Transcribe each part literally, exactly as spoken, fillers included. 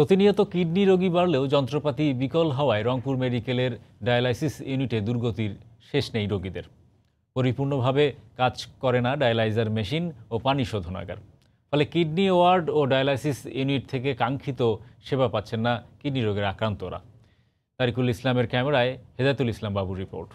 प्रतिनियत kidney रोगी बाढ़लेও যন্ত্রপাতি বিকল হওয়ায় রংপুর মেডিকেলের ডায়ালাইসিস ইউনিটে দুর্গতির শেষ নেই। রোগীদের পরিপূর্ণভাবে কাজ করে না ডায়ালাইজার মেশিন ও পানি শোধনাগার, ফলে কিডনি ওয়ার্ড ও ডায়ালাইসিস ইউনিট থেকে কাঙ্ক্ষিত সেবা পাচ্ছেন না কিডনি রোগের আক্রান্তরা। তারিকুল ইসলামের ক্যামেরায় হেদায়েতুল ইসলাম বাবুর রিপোর্ট।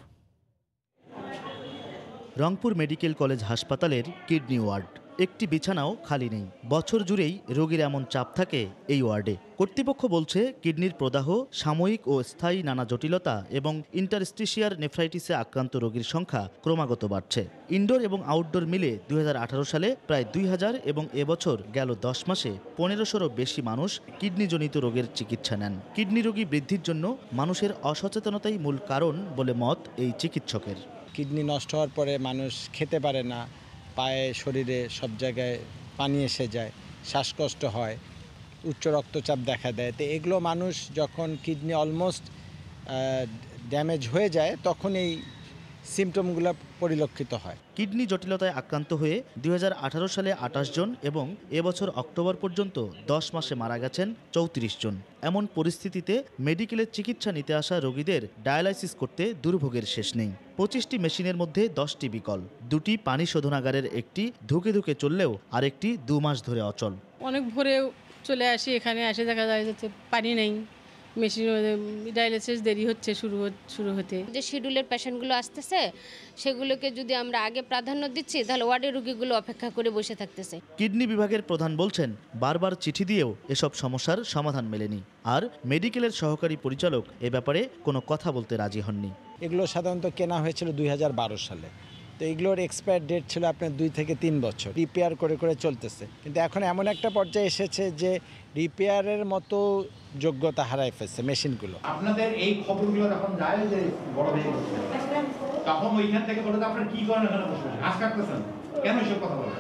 রংপুর মেডিকেল কলেজ হাসপাতালের কিডনি ওয়ার্ড একটি বিছানাও খালি নেই। বছর জুড়েই রোগীর এমন চাপ থাকে এই ওয়ার্ডে। কর্তৃপক্ষ বলছে কিডনির প্রদাহ, সাময়িক ও স্থায়ী নানা জটিলতা এবং ইন্টারস্টিশিয়ার নেফ্রাইটিসে আক্রান্ত রোগীর সংখ্যা ক্রমাগত বাড়ছে। ইনডোর এবং আউটডোর মিলে দুই হাজার আঠারো সালে প্রায় দুই হাজার এবং এবছর গেল দশ মাসে পনেরোশোরও বেশি মানুষ কিডনিজনিত রোগের চিকিৎসা নেন। কিডনি রোগী বৃদ্ধির জন্য মানুষের অসচেতনতাই মূল কারণ বলে মত এই চিকিৎসকের। কিডনি নষ্ট হওয়ার পরে মানুষ খেতে পারে না, পায়ে, শরীরে সব জায়গায় পানি এসে যায়, শ্বাসকষ্ট হয়, উচ্চ রক্তচাপ দেখা দেয়। তো এগুলো মানুষ যখন কিডনি অলমোস্ট ড্যামেজ হয়ে যায় তখন এই সিমটমগুলো পরিলক্ষিত হয়। কিডনি জটিলতায় আক্রান্ত হয়ে দুই সালে আঠাশ জন এবং এবছর অক্টোবর পর্যন্ত দশ মাসে মারা গেছেন চৌত্রিশ জন। এমন পরিস্থিতিতে মেডিকেলের চিকিৎসা নিতে আসা রোগীদের ডায়ালাইসিস করতে দুর্ভোগের শেষ নেই। পঁচিশটি মেশিনের মধ্যে দশটি বিকল, দুটি পানি শোধনাগারের একটি ধুকে ধুকে চললেও আরেকটি দু মাস ধরে অচল। অনেক ভোরে চলে আসি, এখানে আসে দেখা যায় যে পানি নেই, মেশিন ডায়ালাইসিস দেরি হচ্ছে শুরু শুরু হতে। যে শিডিউলের পেশেন্টগুলো আসতেছে সেগুলোকে যদি আমরা আগে প্রাধান্য দিচ্ছি তাহলে ওয়ার্ডের রোগীগুলো অপেক্ষা করে বসে থাকতেছে। কিডনি বিভাগের প্রধান বলছেন বারবার চিঠি দিয়েও এসব সমস্যার সমাধান মেলেনি, আর মেডিকেলের সহকারী পরিচালক এ ব্যাপারে কোনো কথা বলতে রাজি হননি। এগুলো সাধারণত কেনা হয়েছিল দুই হাজার বারো সালে, তো এগুলোর এক্সপায়ার ডেট ছিল আপনার দুই থেকে তিন বছর। রিপেয়ার করে করে চলতেছে, কিন্তু এখন এমন একটা পর্যায়ে এসেছে যে রিপেয়ারের মতো যোগ্যতা হারায় ফেলছে মেশিনগুলো। আপনাদের এই খবরগুলো এখন যায় যে বড় বেশি তখন ওইখান থেকে বলতে আপনারা কি করেন, এখানে বসে আজ কাটতেছেন কেন, এসব কথা বলেন।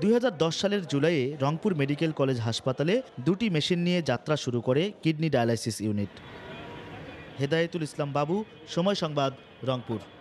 দুই হাজার দশ সালের জুলাইয়ে রংপুর মেডিকেল কলেজ হাসপাতালে দুটি মেশিন নিয়ে যাত্রা শুরু করে kidney dialysis unit. Hedayetul Islam Babu, Somoy সংবাদ, রংপুর।